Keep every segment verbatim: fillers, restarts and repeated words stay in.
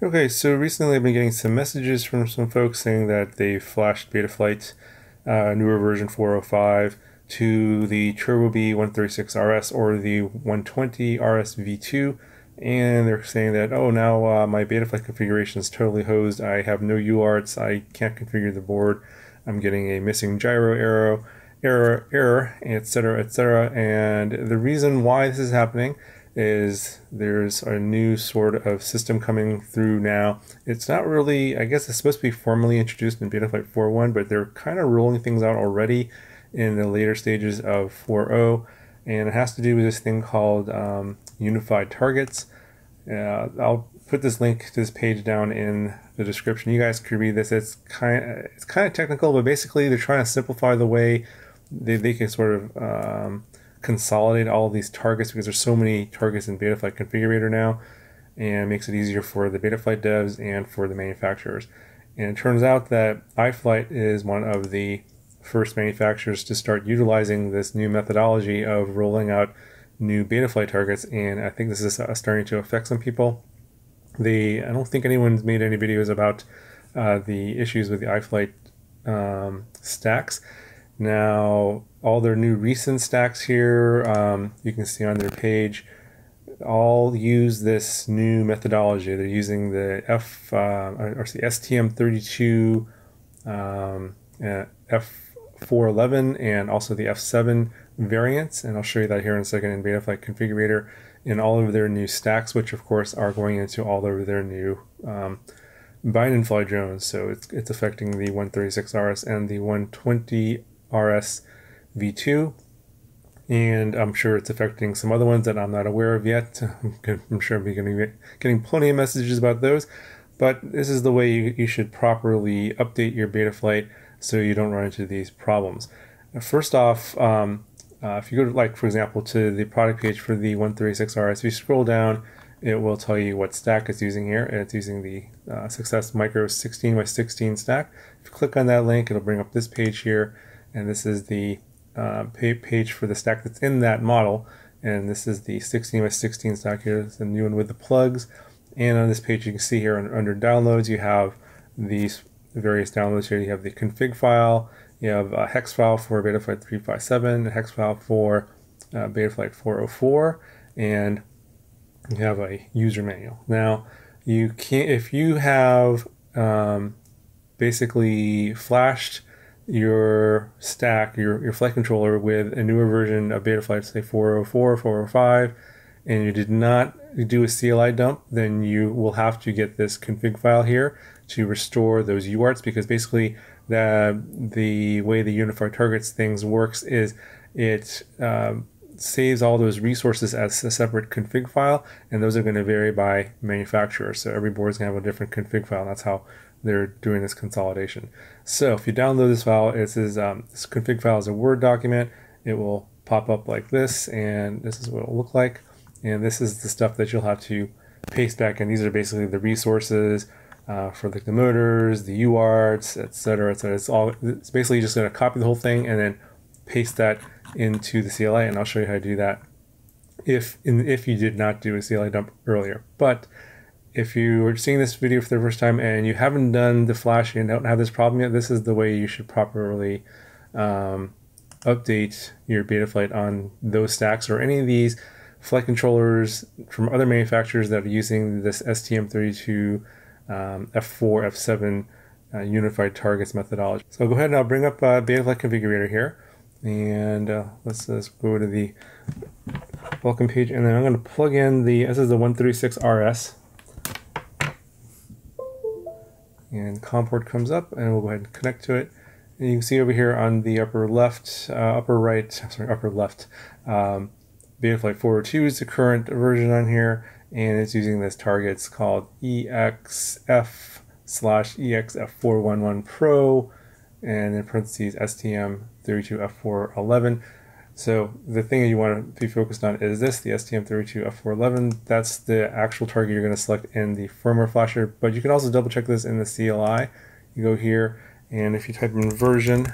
Okay, so recently I've been getting some messages from some folks saying that they flashed Betaflight's uh, newer version four oh five to the Turbo B one thirty-six R S or the one twenty R S V two, and they're saying that, oh, now uh, my Betaflight configuration is totally hosed, I have no U A R Ts, I can't configure the board, I'm getting a missing gyro arrow, error, error, et cetera, et cetera. And the reason why this is happening is there's a new sort of system coming through now. It's not really, I guess it's supposed to be formally introduced in Betaflight four point one, but they're kind of rolling things out already in the later stages of four point oh, and it has to do with this thing called um, unified targets. Uh, I'll put this link to this page down in the description. You guys can read this. It's kind of, it's kind of technical, but basically they're trying to simplify the way they, they can sort of um, consolidate all of these targets, because there's so many targets in Betaflight Configurator now, and it makes it easier for the Betaflight devs and for the manufacturers. And it turns out that iFlight is one of the first manufacturers to start utilizing this new methodology of rolling out new Betaflight targets, and I think this is starting to affect some people. They, I don't think anyone's made any videos about uh, the issues with the iFlight um, stacks. Now, all their new recent stacks here, um, you can see on their page, all use this new methodology. They're using the F, uh, or the S T M thirty-two um, uh, F four eleven and also the F seven variants, and I'll show you that here in a second in Betaflight Configurator, in all of their new stacks, which of course are going into all of their new um, bind and fly drones. So it's, it's affecting the one thirty-six R S and the one twenty R S V two, and I'm sure it's affecting some other ones that I'm not aware of yet. I'm sure I'll be getting, getting plenty of messages about those, but this is the way you, you should properly update your Betaflight so you don't run into these problems. First off, um, uh, if you go to, like, for example, to the product page for the one thirty-six R S, if you scroll down, it will tell you what stack it's using here. It's using the uh, Success Micro sixteen by sixteen stack. If you click on that link, it'll bring up this page here, and this is the uh, page for the stack that's in that model, and this is the sixteen by sixteen stack here. It's the new one with the plugs, and on this page you can see here under downloads you have these various downloads here. You have the config file, you have a hex file for Betaflight three fifty-seven, a hex file for uh, Betaflight four oh four, and you have a user manual. Now, you can't, if you have um, basically flashed your stack, your, your flight controller with a newer version of Betaflight, say four oh four, four oh five, and you did not do a C L I dump, then you will have to get this config file here to restore those U A R Ts, because basically the, the way the unified targets things works is it um, saves all those resources as a separate config file, and those are going to vary by manufacturer. So every board is going to have a different config file. That's how they're doing this consolidation. So if you download this file, it says um, this config file is a Word document. It will pop up like this, and this is what it'll look like. And this is the stuff that you'll have to paste back, and these are basically the resources uh, for like the motors, the U A R Ts, et cetera, et cetera. It's all. It's basically just going to copy the whole thing and then paste that into the C L I, and I'll show you how to do that if in, if you did not do a C L I dump earlier. But if you are seeing this video for the first time and you haven't done the flash and don't have this problem yet, this is the way you should properly um, update your Betaflight on those stacks or any of these flight controllers from other manufacturers that are using this S T M thirty-two um, F four, F seven uh, unified targets methodology. So go ahead and I'll bring up uh, Betaflight Configurator here. And uh, let's, let's go to the welcome page, and then I'm going to plug in the, this is the one thirty-six R S, and COM port comes up, and we'll go ahead and connect to it. And you can see over here on the upper left, uh, upper right, sorry, upper left, um, Betaflight four oh two is the current version on here, and it's using this targets called E X F slash E X F four eleven Pro, and in parentheses S T M thirty-two F four eleven. So the thing that you want to be focused on is this, the S T M thirty-two F four eleven. That's the actual target you're going to select in the firmware flasher, but you can also double check this in the C L I. You go here, and if you type in version,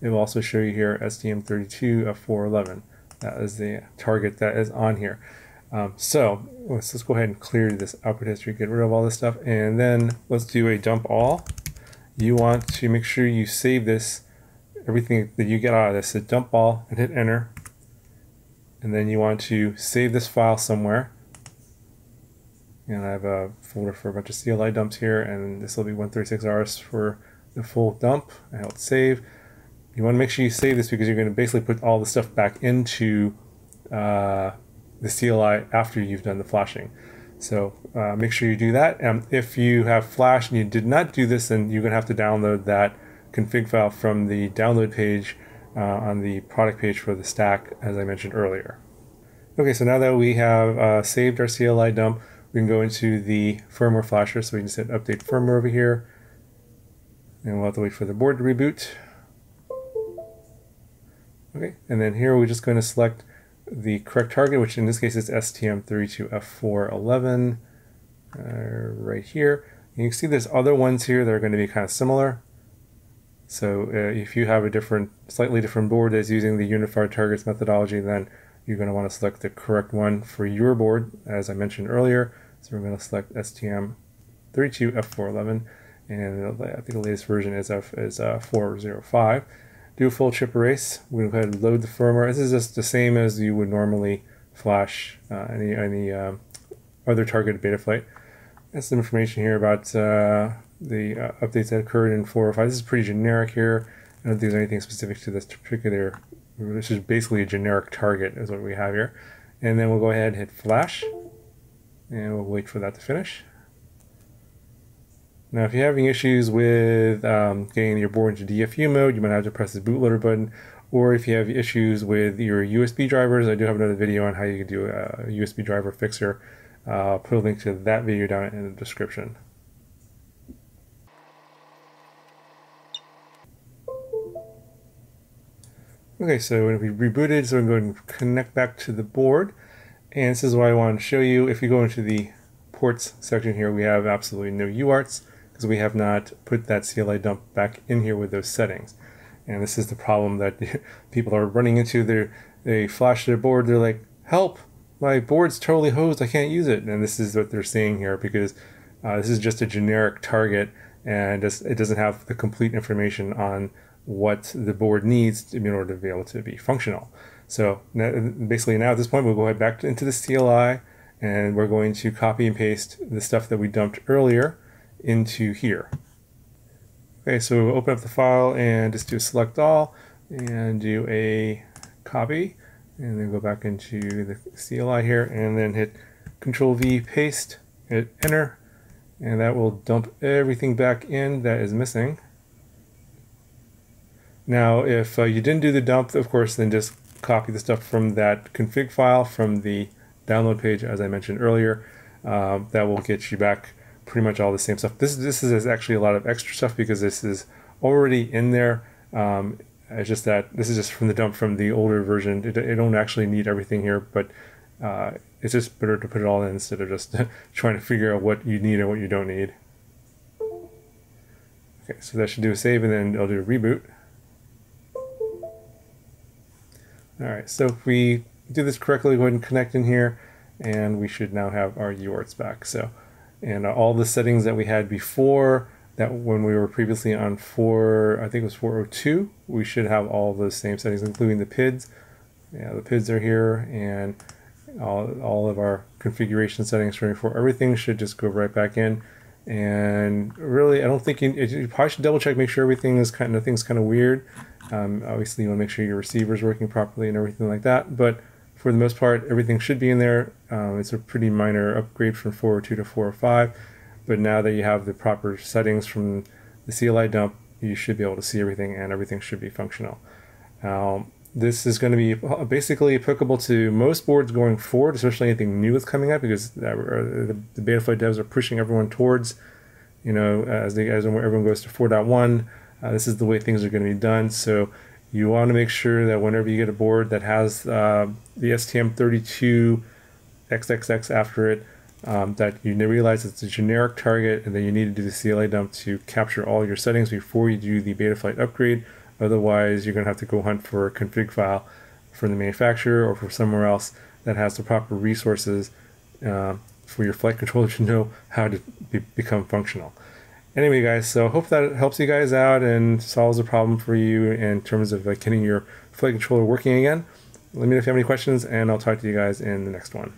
it will also show you here S T M thirty-two F four eleven. That is the target that is on here. Um, so let's just go ahead and clear this output history, get rid of all this stuff, and then let's do a dump all. You want to make sure you save this, everything that you get out of this. So dump all and hit enter. And then you want to save this file somewhere. And I have a folder for a bunch of C L I dumps here, and this will be one thirty-six R S for the full dump. I hit save. You want to make sure you save this because you're going to basically put all the stuff back into uh, the C L I after you've done the flashing. So uh, make sure you do that. Um, if you have flashed and you did not do this, then you're going to have to download that config file from the download page uh, on the product page for the stack, as I mentioned earlier. Okay, so now that we have uh, saved our C L I dump, we can go into the firmware flasher, so we can just hit update firmware over here. And we'll have to wait for the board to reboot. Okay, and then here we're just going to select the correct target, which in this case is S T M thirty-two F four eleven, uh, right here. And you can see there's other ones here that are going to be kind of similar. So uh, if you have a different, slightly different board that's using the unified targets methodology, then you're going to want to select the correct one for your board, as I mentioned earlier. So we're going to select S T M thirty-two F four eleven, and I think the latest version is F is uh, four oh five. Do a full chip erase. We're going to go ahead and load the firmware. This is just the same as you would normally flash uh, any any um, other targeted Betaflight. And some information here about uh, the uh, updates that occurred in four oh five. This is pretty generic here. I don't think there's anything specific to this particular. This is basically a generic target is what we have here. And then we'll go ahead and hit flash, and we'll wait for that to finish. Now if you're having issues with um, getting your board into D F U mode, you might have to press the bootloader button, or if you have issues with your U S B drivers, I do have another video on how you can do a U S B driver fixer. Uh, I'll put a link to that video down in the description. Okay, so when we rebooted, so I'm going to connect back to the board, and this is what I want to show you. If you go into the ports section here, we have absolutely no U A R Ts because we have not put that C L I dump back in here with those settings. And this is the problem that people are running into. They're, they flash their board, they're like, help, my board's totally hosed, I can't use it. And this is what they're seeing here because uh, this is just a generic target, and it doesn't have the complete information on what the board needs in order to be able to be functional. So now, basically now at this point, we'll go ahead back into the C L I, and we're going to copy and paste the stuff that we dumped earlier into here. Okay, so we'll open up the file and just do a select all and do a copy, and then go back into the C L I here and then hit Control V, paste, hit enter, and that will dump everything back in that is missing. Now, if uh, you didn't do the dump, of course, then just copy the stuff from that config file from the download page, as I mentioned earlier. Uh, that will get you back pretty much all the same stuff. This, this is actually a lot of extra stuff because this is already in there. Um, it's just that this is just from the dump from the older version. It, it don't actually need everything here, but uh, it's just better to put it all in instead of just trying to figure out what you need and what you don't need. Okay, so that should do a save, and then I'll do a reboot. Alright, so if we do this correctly, go ahead and connect in here, and we should now have our U A R Ts back. So, and all the settings that we had before, that when we were previously on four, I think it was four oh two, we should have all those same settings, including the P I Ds. Yeah, the P I Ds are here, and all, all of our configuration settings for everything should just go right back in. And really, I don't think you, you probably should double check, make sure everything is kind of, nothing's kind of weird. Um, obviously you want to make sure your receiver is working properly and everything like that, but for the most part everything should be in there. Um, it's a pretty minor upgrade from four oh two to four oh five, but now that you have the proper settings from the C L I dump, you should be able to see everything and everything should be functional. Um, this is going to be basically applicable to most boards going forward, especially anything new that's coming up, because that, uh, the, the Betaflight devs are pushing everyone towards, you know, as, they, as everyone goes to four point one. Uh, this is the way things are going to be done, so you want to make sure that whenever you get a board that has uh, the S T M thirty-two X X X after it, um, that you realize it's a generic target, and then you need to do the C L I dump to capture all your settings before you do the Betaflight upgrade. Otherwise, you're going to have to go hunt for a config file from the manufacturer or from somewhere else that has the proper resources uh, for your flight controller to know how to be become functional. Anyway, guys, so I hope that it helps you guys out and solves a problem for you in terms of like getting your flight controller working again. Let me know if you have any questions, and I'll talk to you guys in the next one.